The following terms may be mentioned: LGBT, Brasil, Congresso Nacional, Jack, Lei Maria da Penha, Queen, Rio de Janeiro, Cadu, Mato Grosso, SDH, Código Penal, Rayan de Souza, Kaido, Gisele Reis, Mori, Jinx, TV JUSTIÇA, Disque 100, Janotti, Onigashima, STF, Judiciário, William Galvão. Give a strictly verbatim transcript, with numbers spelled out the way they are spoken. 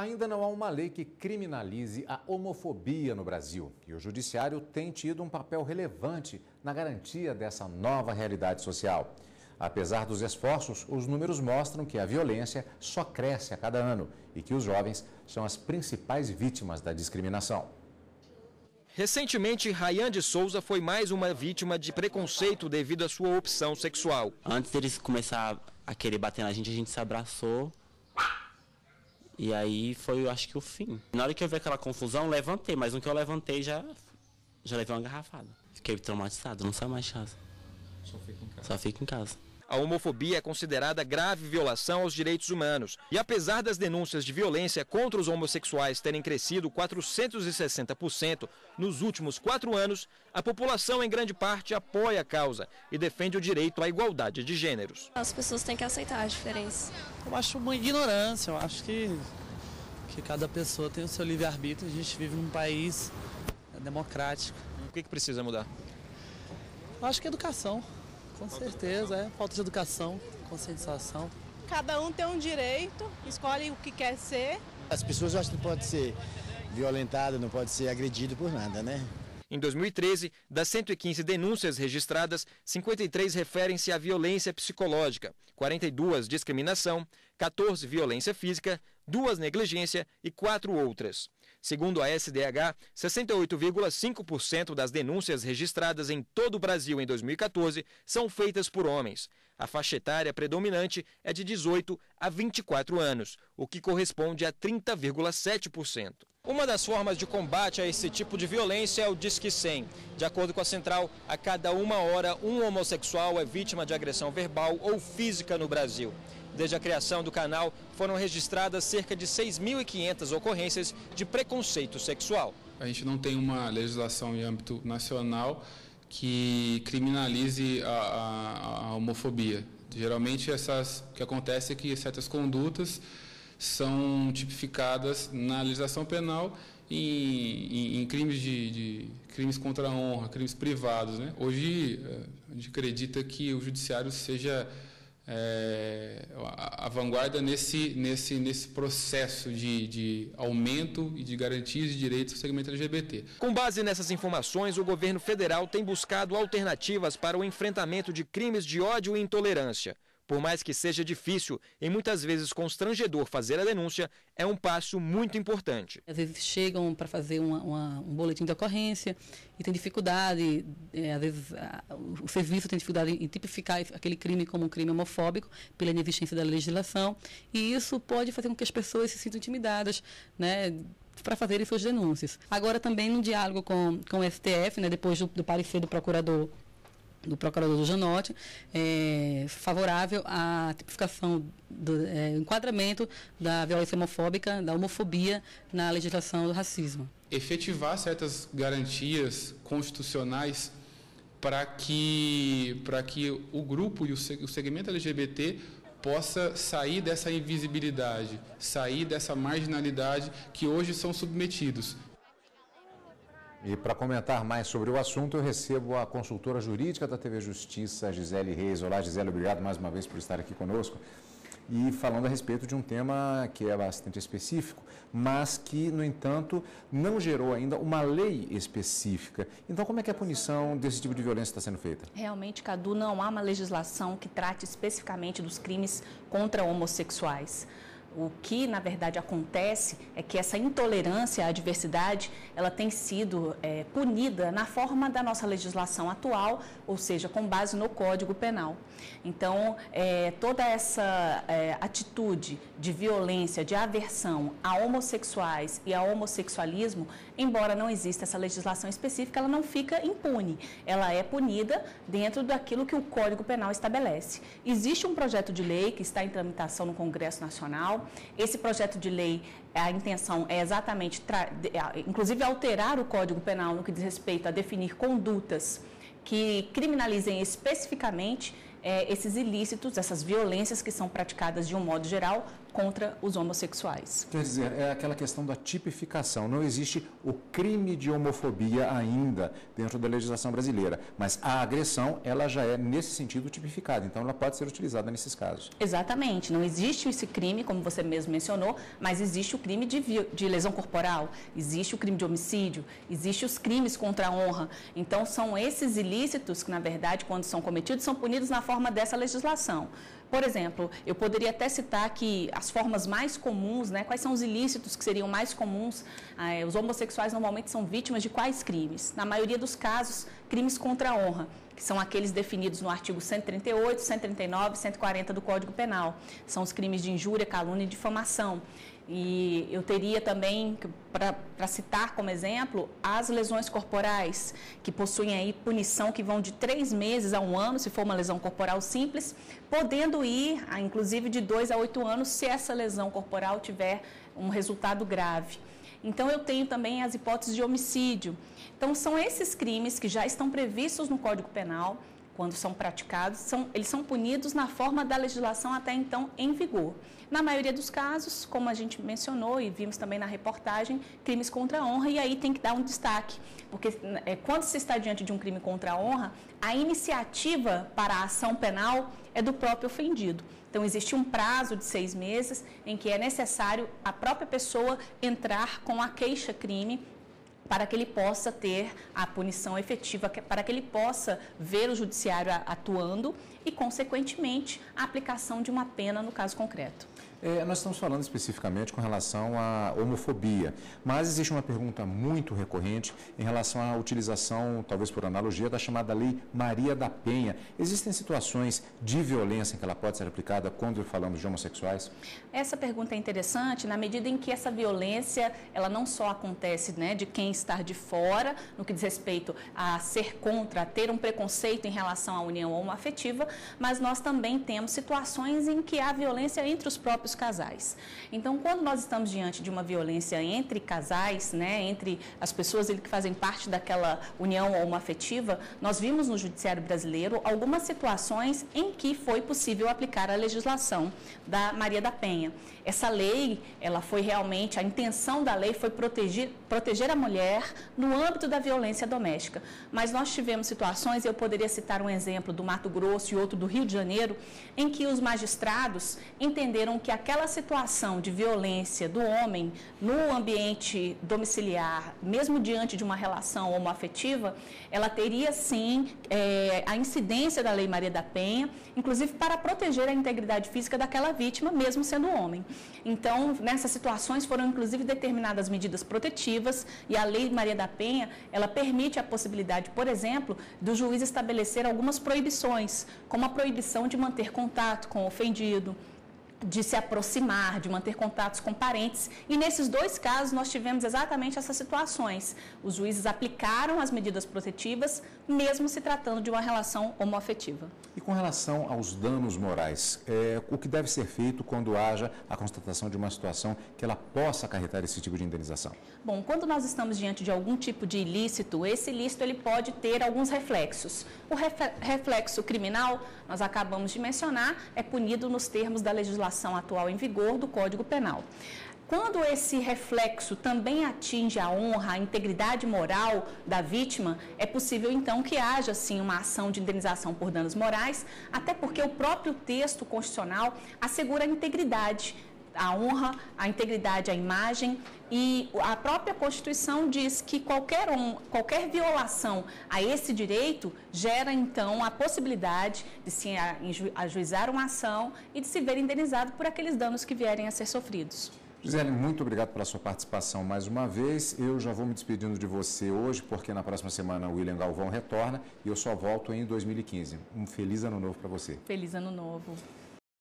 Ainda não há uma lei que criminalize a homofobia no Brasil e o Judiciário tem tido um papel relevante na garantia dessa nova realidade social. Apesar dos esforços, os números mostram que a violência só cresce a cada ano e que os jovens são as principais vítimas da discriminação. Recentemente, Rayan de Souza foi mais uma vítima de preconceito devido à sua opção sexual. Antes deles começar a querer bater na gente, a gente se abraçou. E aí foi, acho que, o fim. Na hora que eu vi aquela confusão, levantei, mas no que eu levantei já, já levei uma garrafada. Fiquei traumatizado, não saio mais de casa. Só fico em casa. Só fico em casa. A homofobia é considerada grave violação aos direitos humanos. E apesar das denúncias de violência contra os homossexuais terem crescido quatrocentos e sessenta por cento nos últimos quatro anos, a população em grande parte apoia a causa e defende o direito à igualdade de gêneros. As pessoas têm que aceitar a diferença. Eu acho uma ignorância, eu acho que, que cada pessoa tem o seu livre-arbítrio, a gente vive num país democrático. O que, que precisa mudar? Eu acho que é educação. Com certeza, é. Falta de educação, conscientização. Cada um tem um direito, escolhe o que quer ser. As pessoas acham que não pode ser violentado, não pode ser agredido por nada, né? Em dois mil e treze, das cento e quinze denúncias registradas, cinquenta e três referem-se à violência psicológica, quarenta e dois discriminação, quatorze violência física, duas negligência e quatro outras. Segundo a S D H, sessenta e oito vírgula cinco por cento das denúncias registradas em todo o Brasil em dois mil e quatorze são feitas por homens. A faixa etária predominante é de dezoito a vinte e quatro anos, o que corresponde a trinta vírgula sete por cento. Uma das formas de combate a esse tipo de violência é o Disque cem. De acordo com a central, a cada uma hora um homossexual é vítima de agressão verbal ou física no Brasil. Desde a criação do canal, foram registradas cerca de seis mil e quinhentas ocorrências de preconceito sexual. A gente não tem uma legislação em âmbito nacional que criminalize a, a, a homofobia. Geralmente, essas, o que acontece é que certas condutas são tipificadas na legislação penal em, em, em crimes, de, de, crimes contra a honra, crimes privados, né? Hoje, a gente acredita que o judiciário seja... É, a, a vanguarda nesse, nesse, nesse processo de, de aumento e de garantias de direitos ao segmento L G B T. Com base nessas informações, o governo federal tem buscado alternativas para o enfrentamento de crimes de ódio e intolerância. Por mais que seja difícil e muitas vezes constrangedor fazer a denúncia, é um passo muito importante. Às vezes chegam para fazer uma, uma, um boletim de ocorrência e tem dificuldade, é, às vezes a, o serviço tem dificuldade em tipificar aquele crime como um crime homofóbico pela inexistência da legislação, e isso pode fazer com que as pessoas se sintam intimidadas, né, para fazerem suas denúncias. Agora também no diálogo com, com o S T F, né, depois do, do parecer do procurador, do procurador Janotti, é, favorável à tipificação do é, enquadramento da violência homofóbica, da homofobia na legislação do racismo. Efetivar certas garantias constitucionais para que, para que o grupo e o segmento L G B T possa sair dessa invisibilidade, sair dessa marginalidade que hoje são submetidos. E para comentar mais sobre o assunto, eu recebo a consultora jurídica da T V Justiça, Gisele Reis. Olá, Gisele, obrigado mais uma vez por estar aqui conosco. E falando a respeito de um tema que é bastante específico, mas que, no entanto, não gerou ainda uma lei específica. Então, como é que a punição desse tipo de violência está sendo feita? Realmente, Cadu, não há uma legislação que trate especificamente dos crimes contra homossexuais. O que, na verdade, acontece é que essa intolerância à diversidade, ela tem sido é, punida na forma da nossa legislação atual, ou seja, com base no Código Penal. Então, é, toda essa é, atitude de violência, de aversão a homossexuais e a homossexualismo, embora não exista essa legislação específica, ela não fica impune. Ela é punida dentro daquilo que o Código Penal estabelece. Existe um projeto de lei que está em tramitação no Congresso Nacional. Esse projeto de lei, a intenção é exatamente, inclusive, alterar o Código Penal no que diz respeito a definir condutas que criminalizem especificamente eh, esses ilícitos, essas violências que são praticadas de um modo geral contra os homossexuais. Quer dizer, é aquela questão da tipificação. Não existe o crime de homofobia ainda dentro da legislação brasileira, mas a agressão, ela já é, nesse sentido, tipificada. Então, ela pode ser utilizada nesses casos. Exatamente. Não existe esse crime, como você mesmo mencionou, mas existe o crime de, de lesão corporal, existe o crime de homicídio, existe os crimes contra a honra. Então, são esses ilícitos que, na verdade, quando são cometidos, são punidos na forma dessa legislação. Por exemplo, eu poderia até citar que as formas mais comuns, né, quais são os ilícitos que seriam mais comuns? Ah, os homossexuais normalmente são vítimas de quais crimes? Na maioria dos casos, crimes contra a honra, que são aqueles definidos no artigo cento e trinta e oito, cento e trinta e nove, cento e quarenta do Código Penal. São os crimes de injúria, calúnia e difamação. E eu teria também, para citar como exemplo, as lesões corporais, que possuem aí punição que vão de três meses a um ano, se for uma lesão corporal simples, podendo ir, a, inclusive, de dois a oito anos, se essa lesão corporal tiver um resultado grave. Então, eu tenho também as hipóteses de homicídio. Então, são esses crimes que já estão previstos no Código Penal, quando são praticados, são, eles são punidos na forma da legislação até então em vigor. Na maioria dos casos, como a gente mencionou e vimos também na reportagem, crimes contra a honra, e aí tem que dar um destaque, porque é, quando se está diante de um crime contra a honra, a iniciativa para a ação penal é do próprio ofendido. Então, existe um prazo de seis meses em que é necessário a própria pessoa entrar com a queixa-crime, para que ele possa ter a punição efetiva, para que ele possa ver o judiciário atuando e, consequentemente, a aplicação de uma pena no caso concreto. É, nós estamos falando especificamente com relação à homofobia, mas existe uma pergunta muito recorrente em relação à utilização, talvez por analogia, da chamada Lei Maria da Penha. Existem situações de violência em que ela pode ser aplicada quando falamos de homossexuais? Essa pergunta é interessante na medida em que essa violência, ela não só acontece, né, de quem está de fora, no que diz respeito a ser contra, a ter um preconceito em relação à união homoafetiva, mas nós também temos situações em que há violência entre os próprios casais. Então, quando nós estamos diante de uma violência entre casais, né, entre as pessoas que fazem parte daquela união homoafetiva, nós vimos no Judiciário brasileiro algumas situações em que foi possível aplicar a legislação da Maria da Penha. Essa lei, ela foi realmente, a intenção da lei foi proteger, proteger a mulher no âmbito da violência doméstica. Mas nós tivemos situações, eu poderia citar um exemplo do Mato Grosso e outro do Rio de Janeiro, em que os magistrados entenderam que a aquela situação de violência do homem no ambiente domiciliar, mesmo diante de uma relação homoafetiva, ela teria sim é, a incidência da Lei Maria da Penha, inclusive para proteger a integridade física daquela vítima, mesmo sendo homem. Então, nessas situações foram inclusive determinadas medidas protetivas e a Lei Maria da Penha, ela permite a possibilidade, por exemplo, do juiz estabelecer algumas proibições, como a proibição de manter contato com o ofendido, de se aproximar, de manter contatos com parentes. E nesses dois casos nós tivemos exatamente essas situações. Os juízes aplicaram as medidas protetivas, mesmo se tratando de uma relação homoafetiva. E com relação aos danos morais, é, o que deve ser feito quando haja a constatação de uma situação que ela possa acarretar esse tipo de indenização? Bom, quando nós estamos diante de algum tipo de ilícito, esse ilícito ele pode ter alguns reflexos. O reflexo criminal, nós acabamos de mencionar, é punido nos termos da legislação atual em vigor do Código Penal. Quando esse reflexo também atinge a honra, a integridade moral da vítima, é possível então que haja sim uma ação de indenização por danos morais, até porque o próprio texto constitucional assegura a integridade, a honra, a integridade, a imagem, e a própria Constituição diz que qualquer, um, qualquer violação a esse direito gera, então, a possibilidade de se ajuizar uma ação e de se ver indenizado por aqueles danos que vierem a ser sofridos. Gisele, muito obrigado pela sua participação mais uma vez. Eu já vou me despedindo de você hoje, porque na próxima semana o William Galvão retorna e eu só volto em dois mil e quinze. Um feliz ano novo para você. Feliz ano novo.